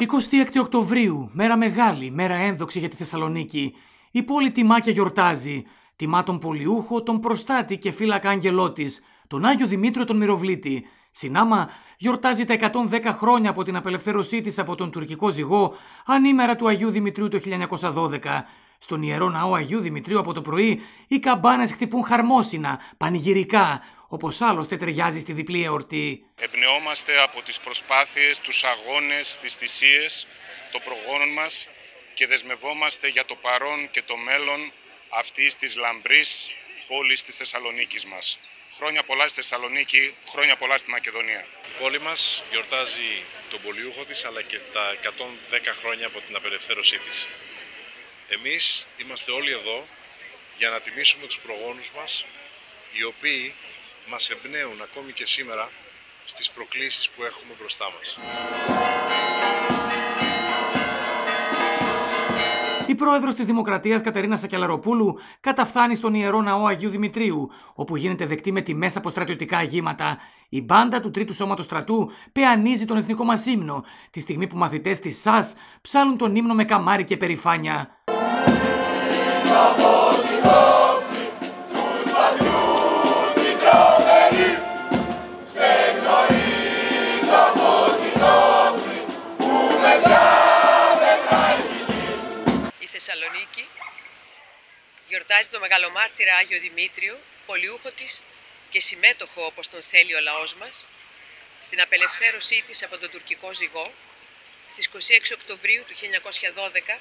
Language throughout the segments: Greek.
26 Οκτωβρίου, μέρα μεγάλη, μέρα ένδοξη για τη Θεσσαλονίκη. Η πόλη τιμάκια γιορτάζει. Τιμά τον Πολιούχο, τον Προστάτη και φύλακα άγγελό της, τον Άγιο Δημήτριο τον Μυροβλήτη. Συνάμα γιορτάζει τα 110 χρόνια από την απελευθέρωσή της από τον τουρκικό ζυγό, ανήμερα του Αγίου Δημητρίου το 1912. Στον Ιερό Ναό Αγίου Δημητρίου από το πρωί, οι καμπάνες χτυπούν χαρμόσυνα, πανηγυρικά, όπως άλλωστε ταιριάζει στη διπλή εορτή. Εμπνεόμαστε από τις προσπάθειες, τους αγώνες, τις θυσίες των προγόνων μας και δεσμευόμαστε για το παρόν και το μέλλον αυτής της λαμπρής πόλης της Θεσσαλονίκης μας. Χρόνια πολλά στη Θεσσαλονίκη, χρόνια πολλά στη Μακεδονία. Η πόλη μας γιορτάζει τον Πολιούχο της, αλλά και τα 110 χρόνια από την απελευθέρωσή της. Εμείς είμαστε όλοι εδώ για να τιμήσουμε τους προγόνους μας, οι οποίοι μας εμπνέουν ακόμη και σήμερα στις προκλήσεις που έχουμε μπροστά μας. Η πρόεδρος της Δημοκρατίας Κατερίνα Σακελλαροπούλου καταφθάνει στον Ιερό Ναό Αγίου Δημητρίου, όπου γίνεται δεκτή με τιμές από στρατιωτικά αγήματα. Η μπάντα του Τρίτου Σώματος Στρατού πεανίζει τον εθνικό μας ύμνο, τη στιγμή που μαθητές της ΣΑΣ ψάλουν τον ύμνο με καμάρι και περηφάνεια. Γιορτάζει τον μεγαλομάρτυρα Άγιο Δημήτριο, πολιούχο της και συμμέτοχο όπως τον θέλει ο λαός μας, στην απελευθέρωσή της από τον τουρκικό ζυγό, στις 26 Οκτωβρίου του 1912,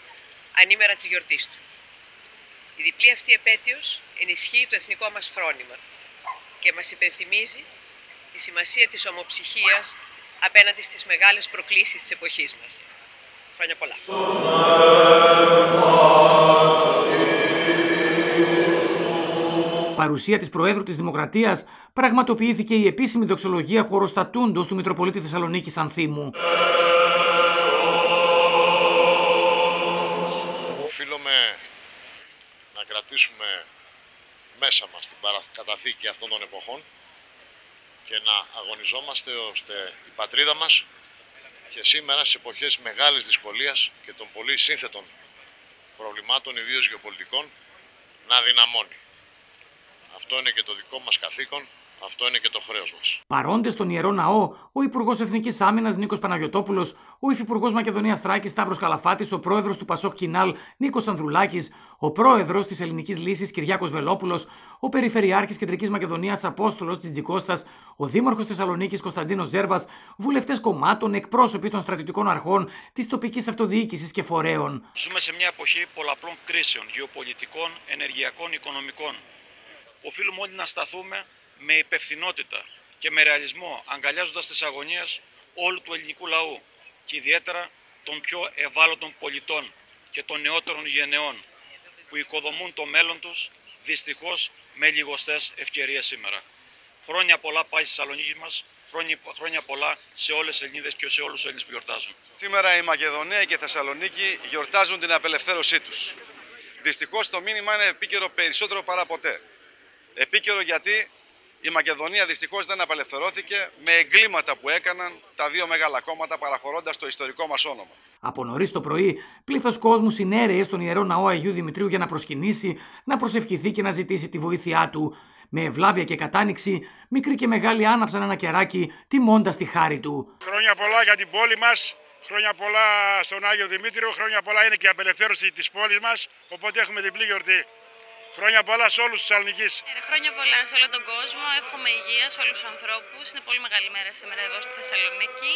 ανήμερα της γιορτής του. Η διπλή αυτή επέτειος ενισχύει το εθνικό μας φρόνημα και μας υπενθυμίζει τη σημασία της ομοψυχίας απέναντι στις μεγάλες προκλήσεις της εποχής μας. Χρόνια πολλά. Παρουσία της Προέδρου της Δημοκρατίας πραγματοποιήθηκε η επίσημη δοξολογία χωροστατούντος του Μητροπολίτη Θεσσαλονίκης Ανθήμου. Οφείλουμε να κρατήσουμε μέσα μας την παρακαταθήκη αυτών των εποχών και να αγωνιζόμαστε ώστε η πατρίδα μας και σήμερα στις εποχές μεγάλης δυσκολίας και των πολύ σύνθετων προβλημάτων, ιδίως γεωπολιτικών, να δυναμώνει. Αυτό είναι και το δικό μας καθήκον, αυτό είναι και το χρέος μας. Παρόντες στον Ιερό Ναό, ο Υπουργός Εθνικής Άμυνας Νίκος Παναγιωτόπουλος, ο Υφυπουργός Μακεδονίας Θράκης Σταύρος Καλαφάτης, ο Πρόεδρος του Πασόκ Κινάλ Νίκος Ανδρουλάκης, ο Πρόεδρος της Ελληνικής Λύσης Κυριάκος Βελόπουλος, ο Περιφερειάρχης Κεντρικής Μακεδονίας Απόστολος Τζιτζικώστας, ο Δήμαρχος Θεσσαλονίκης Κωνσταντίνος Ζέρβας, βουλευτές κομμάτων, εκπρόσωποι των στρατιωτικών αρχών, της τοπικής αυτοδιοίκησης και φορέων. Ζούμε σε μια εποχή πολλαπλών κρίσεων, γεωπολιτικών, ενεργειακών, οικονομικών. Οφείλουμε όλοι να σταθούμε με υπευθυνότητα και με ρεαλισμό, αγκαλιάζοντας τις αγωνίες όλου του ελληνικού λαού και ιδιαίτερα των πιο ευάλωτων πολιτών και των νεότερων γενεών που οικοδομούν το μέλλον τους, δυστυχώς με λιγοστές ευκαιρίες σήμερα. Χρόνια πολλά πάει στη Θεσσαλονίκη μας, χρόνια πολλά σε όλες τις Ελληνίδες και σε όλους τους Έλληνες που γιορτάζουν. Σήμερα η Μακεδονία και η Θεσσαλονίκη γιορτάζουν την απελευθέρωσή τους. Δυστυχώς το μήνυμα είναι επίκαιρο περισσότερο παρά ποτέ. Επίκαιρο γιατί η Μακεδονία δυστυχώς δεν απελευθερώθηκε με εγκλήματα που έκαναν τα δύο μεγάλα κόμματα παραχωρώντας το ιστορικό μας όνομα. Από νωρίς το πρωί, πλήθος κόσμου συνέρεε στον Ιερό Ναό Αγίου Δημητρίου για να προσκυνήσει, να προσευχηθεί και να ζητήσει τη βοήθειά του. Με ευλάβεια και κατάνοιξη, μικροί και μεγάλοι άναψαν ένα κεράκι, τιμώντας τη χάρη του. Χρόνια πολλά για την πόλη μας. Χρόνια πολλά στον Άγιο Δημήτριο. Χρόνια πολλά είναι και η απελευθέρωση της πόλης μας. Οπότε έχουμε διπλή γιορτή. Χρόνια πολλά σε όλους τους Θεσσαλονικείς. Χρόνια πολλά σε όλο τον κόσμο. Εύχομαι υγεία σε όλους τους ανθρώπους. Είναι πολύ μεγάλη μέρα σήμερα εδώ στη Θεσσαλονίκη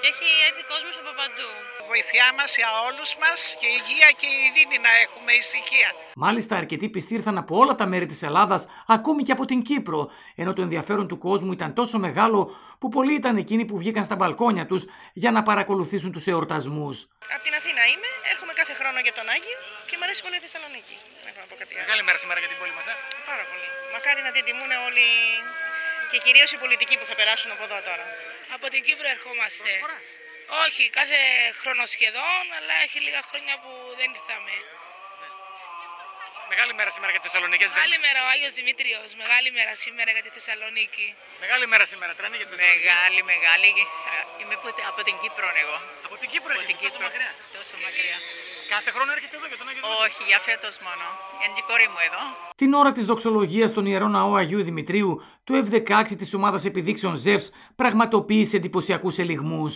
και έχει έρθει κόσμος από παντού. Βοήθειά μας για όλους μας και υγεία και ειρήνη να έχουμε, ησυχία. Μάλιστα, αρκετοί πιστοί ήρθαν από όλα τα μέρη της Ελλάδας, ακόμη και από την Κύπρο. Ενώ το ενδιαφέρον του κόσμου ήταν τόσο μεγάλο που πολλοί ήταν εκείνοι που βγήκαν στα μπαλκόνια τους για να παρακολουθήσουν τους εορτασμούς. Από την Αθήνα είμαι, έρχομαι κάθε χρόνο για τον Άγιο και μου αρέσει πολύ η Θεσσαλονίκη. Μεγάλη μέρα σήμερα για την πόλη μας, Πάρα πολύ. Μακάρι να την τιμούν όλοι και κυρίως οι πολιτικοί που θα περάσουν από εδώ τώρα. Από την Κύπρο ερχόμαστε. Όχι, κάθε χρόνο σχεδόν, αλλά έχει λίγα χρόνια που δεν ήρθαμε. Μεγάλη μέρα σήμερα για τη Θεσσαλονίκη. Μεγάλη μέρα ο Άγιος Δημήτριος. Μεγάλη μέρα σήμερα για τη Θεσσαλονίκη. Μεγάλη μέρα σήμερα, τρανή για τη Θεσσαλονίκη. Μεγάλη. Είμαι από την Κύπρο εγώ. Από την Κύπρο έρχεστε τόσο μακριά. Τόσο μακριά. Κάθε χρόνο έρχεστε εδώ για τον Άγιο Δημήτριο? Όχι, για φέτος μόνο. Είναι η κόρη μου εδώ. Την ώρα της δοξολογίας στον Ιερό Ναό Αγίου Δημητρίου, το F-16 της ομάδας επιδείξεων Ζεύς πραγματοποίησε εντυπωσιακούς ελιγμούς.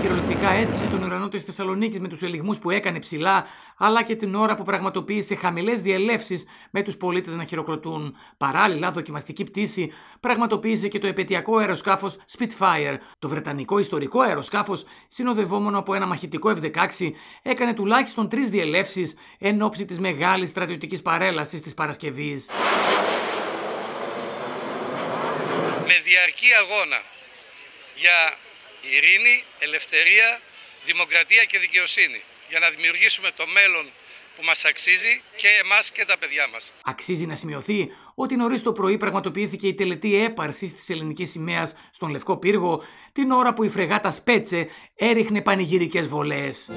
Κυριολεκτικά έσκησε τον ουρανό της Θεσσαλονίκης με τους ελιγμούς που έκανε ψηλά, αλλά και την ώρα που πραγματοποίησε χαμηλές διελεύσεις με τους πολίτες να χειροκροτούν. Παράλληλα, δοκιμαστική πτήση πραγματοποίησε και το επετειακό αεροσκάφος Spitfire. Το βρετανικό ιστορικό αεροσκάφος, συνοδευόμενο από ένα μαχητικό F-16, έκανε τουλάχιστον 3 διελεύσεις εν ώψη της μεγάλης στρατιωτικής παρέλασης της Παρασκευής. Με διαρκή αγώνα για ειρήνη, ελευθερία, δημοκρατία και δικαιοσύνη, για να δημιουργήσουμε το μέλλον που μας αξίζει και εμάς και τα παιδιά μας. Αξίζει να σημειωθεί ότι νωρίς το πρωί πραγματοποιήθηκε η τελετή έπαρσης της ελληνικής σημαίας στον Λευκό Πύργο, την ώρα που η φρεγάτα Σπέτσε έριχνε πανηγυρικές βολές.